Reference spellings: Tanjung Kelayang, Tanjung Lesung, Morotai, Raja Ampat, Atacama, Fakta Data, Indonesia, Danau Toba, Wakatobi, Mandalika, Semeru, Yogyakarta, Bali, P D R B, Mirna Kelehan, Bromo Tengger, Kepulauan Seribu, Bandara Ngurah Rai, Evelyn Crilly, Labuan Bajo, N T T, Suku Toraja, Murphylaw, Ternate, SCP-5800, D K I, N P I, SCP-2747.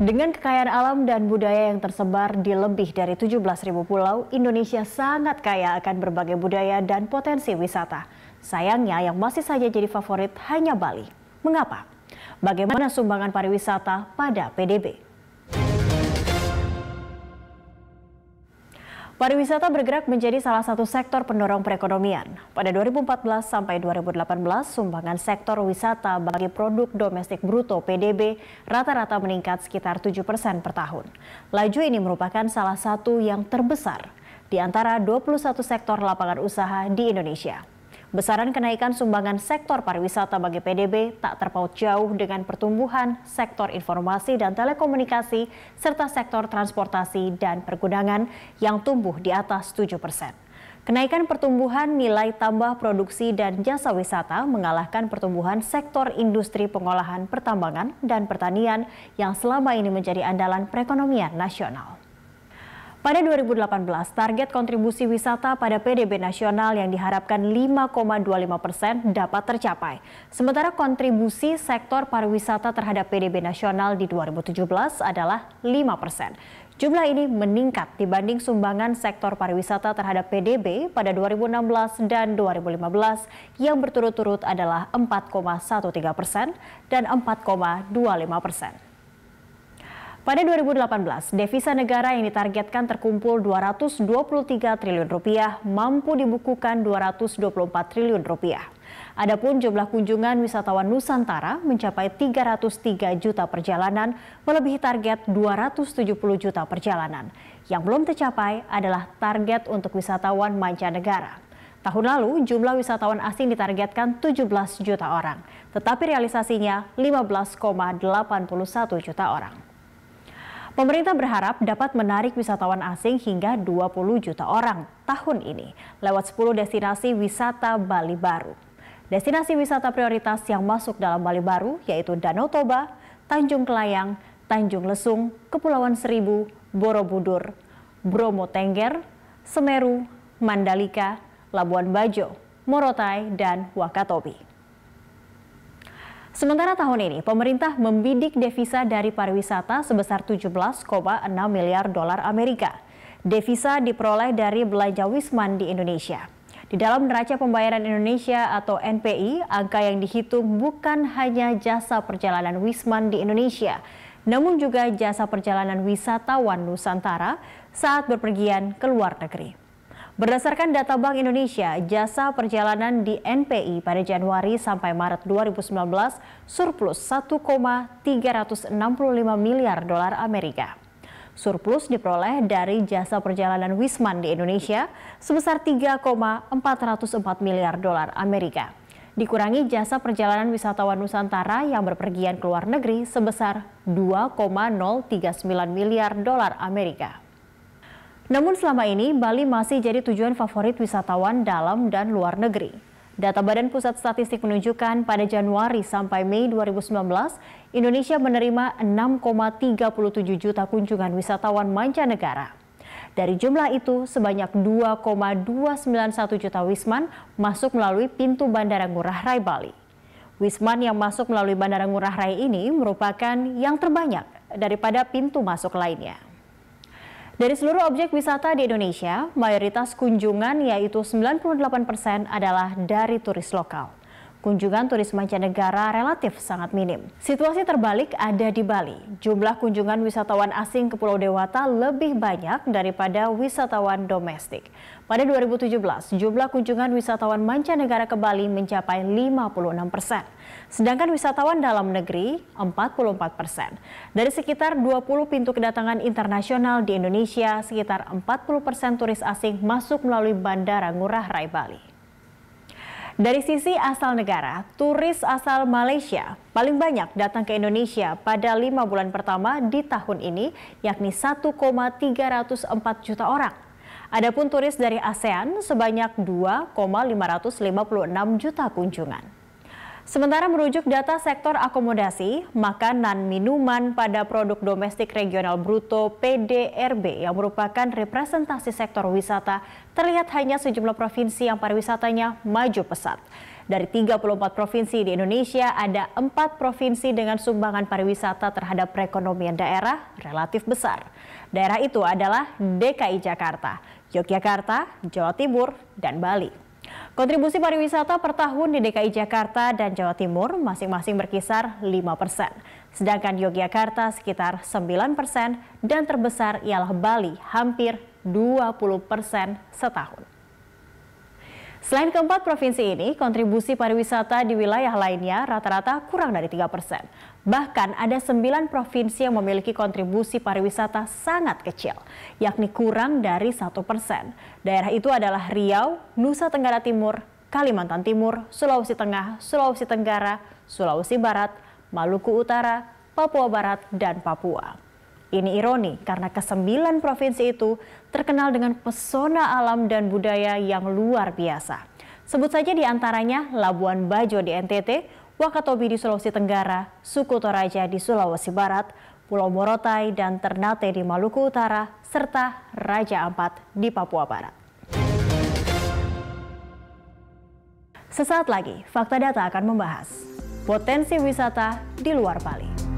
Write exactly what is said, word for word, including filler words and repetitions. Dengan kekayaan alam dan budaya yang tersebar di lebih dari tujuh belas ribu pulau, Indonesia sangat kaya akan berbagai budaya dan potensi wisata. Sayangnya yang masih saja jadi favorit hanya Bali. Mengapa? Bagaimana sumbangan pariwisata pada P D B? Pariwisata bergerak menjadi salah satu sektor pendorong perekonomian. Pada dua ribu empat belas sampai dua ribu delapan belas, sumbangan sektor wisata bagi produk domestik bruto P D B rata-rata meningkat sekitar tujuh persen per tahun. Laju ini merupakan salah satu yang terbesar di antara dua puluh satu sektor lapangan usaha di Indonesia. Besaran kenaikan sumbangan sektor pariwisata bagi P D B tak terpaut jauh dengan pertumbuhan sektor informasi dan telekomunikasi serta sektor transportasi dan pergudangan yang tumbuh di atas tujuh persen. Kenaikan pertumbuhan nilai tambah produksi dan jasa wisata mengalahkan pertumbuhan sektor industri pengolahan pertambangan dan pertanian yang selama ini menjadi andalan perekonomian nasional. Pada dua ribu delapan belas, target kontribusi wisata pada P D B nasional yang diharapkan lima koma dua lima persen dapat tercapai. Sementara kontribusi sektor pariwisata terhadap P D B nasional di dua ribu tujuh belas adalah lima persen. Jumlah ini meningkat dibanding sumbangan sektor pariwisata terhadap P D B pada dua ribu enam belas dan dua ribu lima belas yang berturut-turut adalah empat koma satu tiga persen dan empat koma dua lima persen. Pada dua ribu delapan belas, devisa negara yang ditargetkan terkumpul dua ratus dua puluh tiga triliun rupiah mampu dibukukan dua ratus dua puluh empat triliun rupiah. Adapun jumlah kunjungan wisatawan Nusantara mencapai tiga ratus tiga juta perjalanan, melebihi target dua ratus tujuh puluh juta perjalanan. Yang belum tercapai adalah target untuk wisatawan mancanegara. Tahun lalu, jumlah wisatawan asing ditargetkan tujuh belas juta orang, tetapi realisasinya lima belas koma delapan satu juta orang. Pemerintah berharap dapat menarik wisatawan asing hingga dua puluh juta orang tahun ini lewat sepuluh destinasi wisata Bali baru. Destinasi wisata prioritas yang masuk dalam Bali baru yaitu Danau Toba, Tanjung Kelayang, Tanjung Lesung, Kepulauan Seribu, Borobudur, Bromo Tengger, Semeru, Mandalika, Labuan Bajo, Morotai, dan Wakatobi. Sementara tahun ini, pemerintah membidik devisa dari pariwisata sebesar tujuh belas koma enam miliar dolar Amerika. Devisa diperoleh dari belanja Wisman di Indonesia. Di dalam neraca pembayaran Indonesia atau N P I, angka yang dihitung bukan hanya jasa perjalanan Wisman di Indonesia, namun juga jasa perjalanan wisatawan Nusantara saat berpergian ke luar negeri. Berdasarkan data Bank Indonesia, jasa perjalanan di N P I pada Januari sampai Maret dua ribu sembilan belas surplus satu koma tiga enam lima miliar dolar Amerika. Surplus diperoleh dari jasa perjalanan Wisman di Indonesia sebesar tiga koma empat nol empat miliar dolar Amerika. Dikurangi jasa perjalanan wisatawan Nusantara yang berpergian ke luar negeri sebesar dua koma nol tiga sembilan miliar dolar Amerika. Namun selama ini, Bali masih jadi tujuan favorit wisatawan dalam dan luar negeri. Data Badan Pusat Statistik menunjukkan pada Januari sampai Mei dua ribu sembilan belas, Indonesia menerima enam koma tiga tujuh juta kunjungan wisatawan mancanegara. Dari jumlah itu, sebanyak dua koma dua sembilan satu juta Wisman masuk melalui pintu Bandara Ngurah Rai, Bali. Wisman yang masuk melalui Bandara Ngurah Rai ini merupakan yang terbanyak daripada pintu masuk lainnya. Dari seluruh objek wisata di Indonesia, mayoritas kunjungan yaitu sembilan puluh delapan persen adalah dari turis lokal. Kunjungan turis mancanegara relatif sangat minim. Situasi terbalik ada di Bali. Jumlah kunjungan wisatawan asing ke Pulau Dewata lebih banyak daripada wisatawan domestik. Pada dua ribu tujuh belas, jumlah kunjungan wisatawan mancanegara ke Bali mencapai lima puluh enam persen. Sedangkan wisatawan dalam negeri empat puluh empat persen. Dari sekitar dua puluh pintu kedatangan internasional di Indonesia, sekitar empat puluh persen turis asing masuk melalui Bandara Ngurah Rai, Bali. Dari sisi asal negara, turis asal Malaysia paling banyak datang ke Indonesia pada lima bulan pertama di tahun ini, yakni satu koma tiga nol empat juta orang. Adapun turis dari ASEAN sebanyak dua koma lima lima enam juta kunjungan. Sementara merujuk data sektor akomodasi, makanan, minuman pada produk domestik regional bruto P D R B yang merupakan representasi sektor wisata terlihat hanya sejumlah provinsi yang pariwisatanya maju pesat. Dari tiga puluh empat provinsi di Indonesia, ada empat provinsi dengan sumbangan pariwisata terhadap perekonomian daerah relatif besar. Daerah itu adalah D K I Jakarta, Yogyakarta, Jawa Timur, dan Bali. Kontribusi pariwisata per tahun di D K I Jakarta dan Jawa Timur masing-masing berkisar lima persen, sedangkan Yogyakarta sekitar sembilan persen dan terbesar ialah Bali hampir dua puluh persen setahun. Selain keempat provinsi ini, kontribusi pariwisata di wilayah lainnya rata-rata kurang dari tiga persen. Bahkan ada sembilan provinsi yang memiliki kontribusi pariwisata sangat kecil, yakni kurang dari satu persen. Daerah itu adalah Riau, Nusa Tenggara Timur, Kalimantan Timur, Sulawesi Tengah, Sulawesi Tenggara, Sulawesi Barat, Maluku Utara, Papua Barat, dan Papua. Ini ironi karena kesembilan provinsi itu terkenal dengan pesona alam dan budaya yang luar biasa. Sebut saja di antaranya Labuan Bajo di N T T, Wakatobi di Sulawesi Tenggara, Suku Toraja di Sulawesi Barat, Pulau Morotai dan Ternate di Maluku Utara, serta Raja Ampat di Papua Barat. Sesaat lagi, Fakta Data akan membahas potensi wisata di luar Bali.